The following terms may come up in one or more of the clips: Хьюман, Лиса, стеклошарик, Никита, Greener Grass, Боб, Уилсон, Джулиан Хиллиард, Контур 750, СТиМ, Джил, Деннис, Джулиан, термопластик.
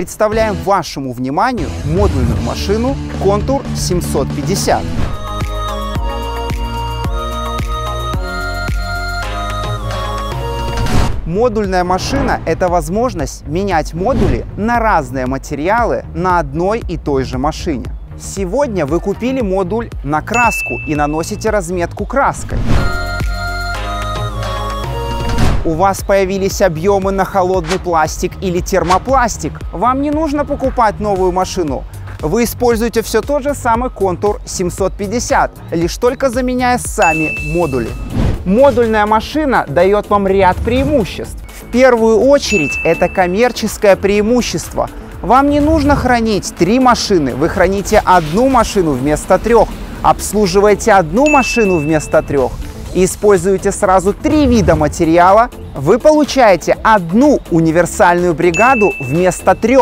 представляем вашему вниманию модульную машину Контур 750. Модульная машина – это возможность менять модули на разные материалы на одной и той же машине. Сегодня вы купили модуль на краску и наносите разметку краской. У вас появились объемы на холодный пластик или термопластик. Вам не нужно покупать новую машину. Вы используете все тот же самый Контур 750, лишь только заменяя сами модули. Модульная машина дает вам ряд преимуществ. В первую очередь, это коммерческое преимущество. Вам не нужно хранить 3 машины, вы храните одну машину вместо 3, обслуживаете одну машину вместо 3 и используете сразу 3 вида материала. Вы получаете одну универсальную бригаду вместо 3,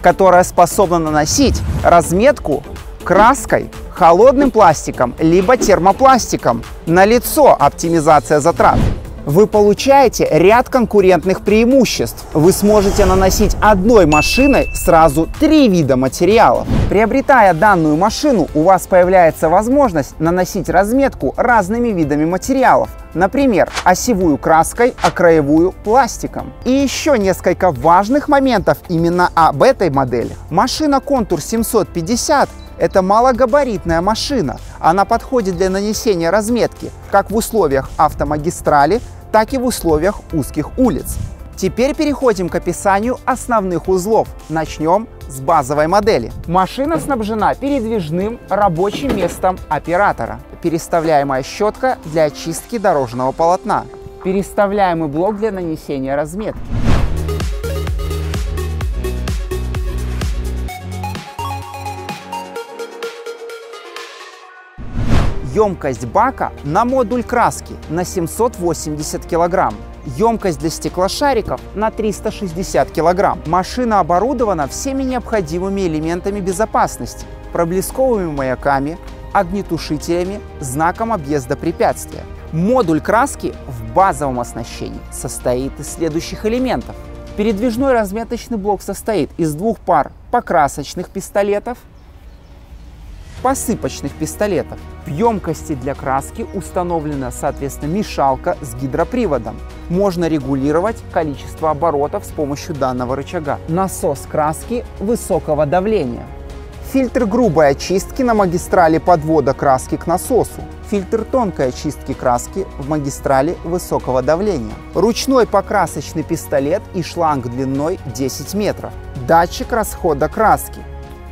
которая способна наносить разметку краской, холодным пластиком либо термопластиком. Налицо оптимизация затрат. Вы получаете ряд конкурентных преимуществ. Вы сможете наносить одной машиной сразу 3 вида материалов. Приобретая данную машину, у вас появляется возможность наносить разметку разными видами материалов. Например, осевую краской, а краевую пластиком. И еще несколько важных моментов именно об этой модели. Машина Контур 750 – это малогабаритная машина. Она подходит для нанесения разметки как в условиях автомагистрали, так и в условиях узких улиц. Теперь переходим к описанию основных узлов. Начнем с базовой модели. Машина снабжена передвижным рабочим местом оператора, переставляемая щетка для очистки дорожного полотна, переставляемый блок для нанесения разметки, емкость бака на модуль краски на 780 кг, емкость для стеклошариков на 360 кг. Машина оборудована всеми необходимыми элементами безопасности: проблесковыми маяками, огнетушителями, знаком объезда препятствия. Модуль краски в базовом оснащении состоит из следующих элементов. Передвижной разметочный блок состоит из 2 пар покрасочных пистолетов, посыпочных пистолетов. В емкости для краски установлена, соответственно, мешалка с гидроприводом. Можно регулировать количество оборотов с помощью данного рычага. Насос краски высокого давления. Фильтр грубой очистки на магистрали подвода краски к насосу. Фильтр тонкой очистки краски в магистрали высокого давления. Ручной покрасочный пистолет и шланг длиной 10 метров. Датчик расхода краски.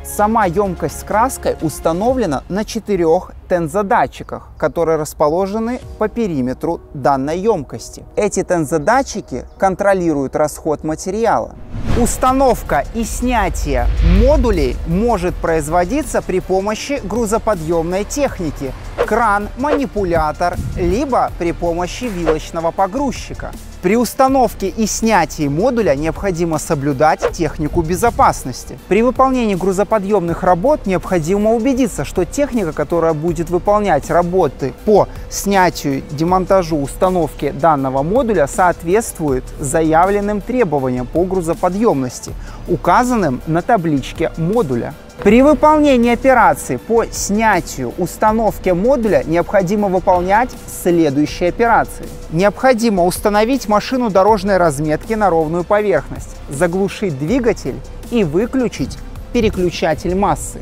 Сама емкость с краской установлена на 4 тензодатчиках, которые расположены по периметру данной емкости. Эти тензодатчики контролируют расход материала. Установка и снятие модулей может производиться при помощи грузоподъемной техники, кран, манипулятор, либо при помощи вилочного погрузчика. При установке и снятии модуля необходимо соблюдать технику безопасности. При выполнении грузоподъемных работ необходимо убедиться, что техника, которая будет выполнять работы по снятию, демонтажу, установке данного модуля, соответствует заявленным требованиям по грузоподъемности, указанным на табличке модуля. При выполнении операции по снятию, установке модуля необходимо выполнять следующие операции. Необходимо установить машину дорожной разметки на ровную поверхность, заглушить двигатель и выключить переключатель массы.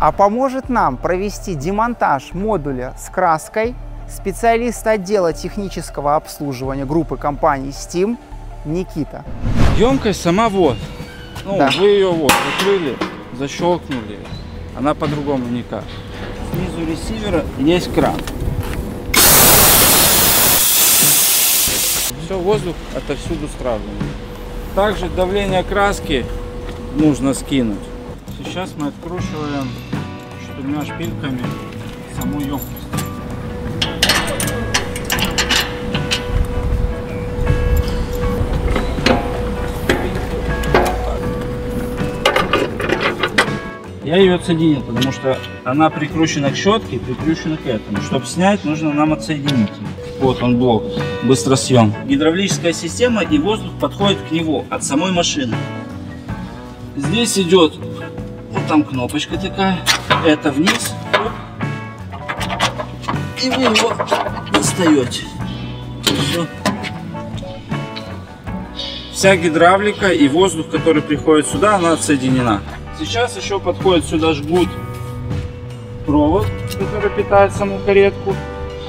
А поможет нам провести демонтаж модуля с краской специалист отдела технического обслуживания группы компании СТиМ Никита. Емкость сама вот. Да. Вы ее вот закрыли, защелкнули, она по-другому никак. Снизу ресивера есть кран. Все, воздух отовсюду сравниваем. Также давление краски нужно скинуть. Сейчас мы откручиваем четырьмя шпильками саму емкость. Я ее отсоединил, потому что она прикручена к щетке, прикручена к этому. Чтобы снять, нужно нам отсоединить ее. Вот он блок, быстросъем. Гидравлическая система, и воздух подходит к нему от самой машины. Здесь идет, вот там кнопочка такая, это вниз, и вы его достаете. Все. Вся гидравлика и воздух, который приходит сюда, она отсоединена. Сейчас еще подходит сюда жгут, провод, который питает саму каретку,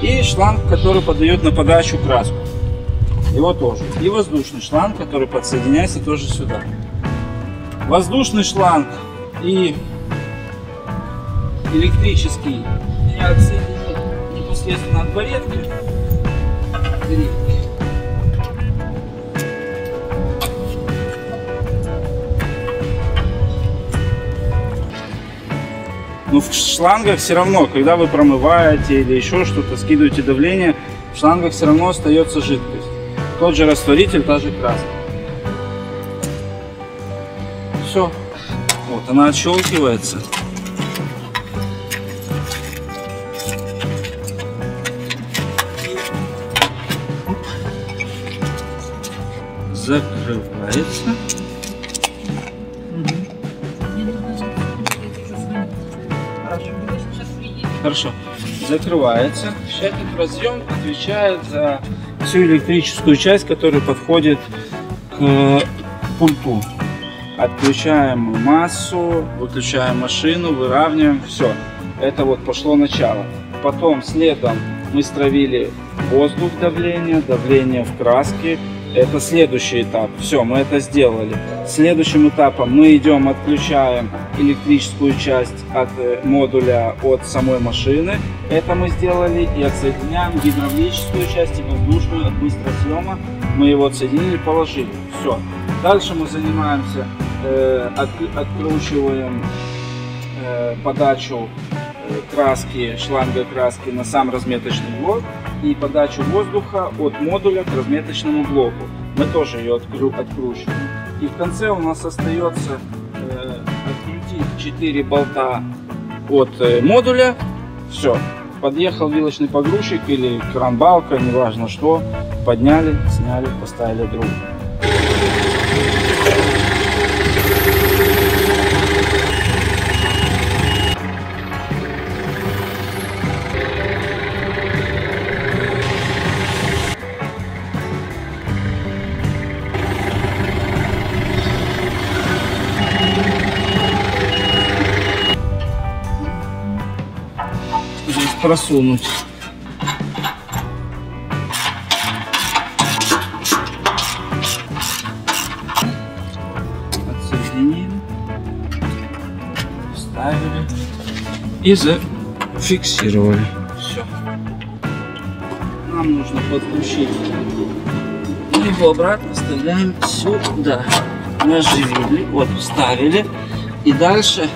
и шланг, который подает на подачу краску, его тоже. И воздушный шланг, который подсоединяется тоже сюда. Воздушный шланг и электрический я отсоединил непосредственно от баретки. Но в шлангах все равно, когда вы промываете или еще что-то, скидываете давление, в шлангах все равно остается жидкость. Тот же растворитель, та же краска. Все. Вот она отщелкивается. Закрывается. Хорошо, закрывается. Этот разъем отвечает за всю электрическую часть, которая подходит к пульту. Отключаем массу, выключаем машину, выравниваем, все. Это вот пошло начало. Потом следом мы стравили воздух, давление, давление в краске. Это следующий этап. Все, мы это сделали. Следующим этапом мы идем, отключаем электрическую часть от модуля, от самой машины. Это мы сделали. И отсоединяем гидравлическую часть и воздушную от быстросъема. Мы его отсоединили, положили. Все. Дальше мы занимаемся, откручиваем подачу краски, шланга краски на сам разметочный блок. И подачу воздуха от модуля к разметочному блоку. Мы тоже ее откручиваем. И в конце у нас остается открутить 4 болта от модуля. Все. Подъехал вилочный погрузчик или кранбалка, неважно что. Подняли, сняли, поставили другую. Просунуть. Отсоединили, вставили и зафиксировали. Все. Нам нужно подключить. Мы его обратно вставляем сюда. Наживили, вот вставили, и дальше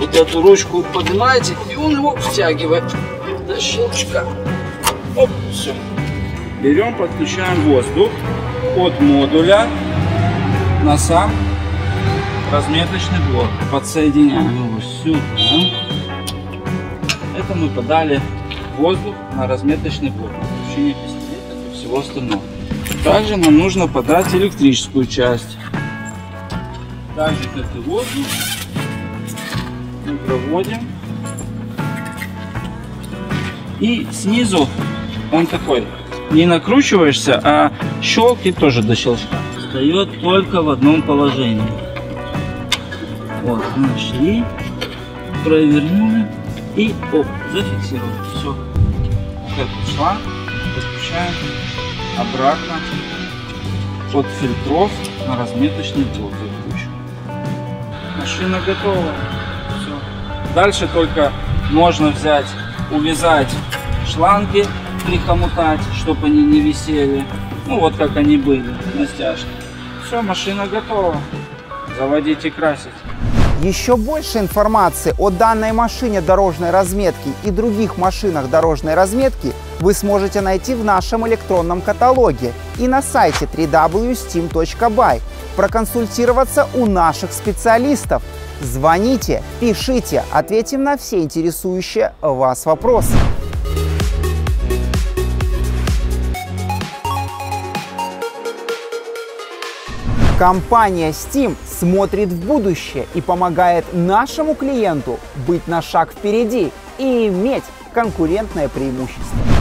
вот эту ручку поднимаете, и он его втягивает до щелчка. Оп, все. Берем, подключаем воздух от модуля на сам разметочный блок. Подсоединяем его сюда. Это мы подали воздух на разметочный блок. Подключение пистолета и всего остального. Также нам нужно подать электрическую часть. Так же, как и воздух. Мы проводим, и снизу он такой, не накручиваешься, а щелки тоже до щелчка. Встает только в одном положении. Вот, нашли, провернули и оп, зафиксировали. Все. Вот этот шланг подключаем обратно от фильтров на разметочный блок. Машина готова. Дальше только можно взять, увязать шланги, прихомутать, чтобы они не висели. Ну вот как они были, на стяжке. Все, машина готова. Заводить и красить. Еще больше информации о данной машине дорожной разметки и других машинах дорожной разметки вы сможете найти в нашем электронном каталоге и на сайте www.stim.by. Проконсультироваться у наших специалистов. Звоните, пишите, ответим на все интересующие вас вопросы. Компания СТиМ смотрит в будущее и помогает нашему клиенту быть на шаг впереди и иметь конкурентное преимущество.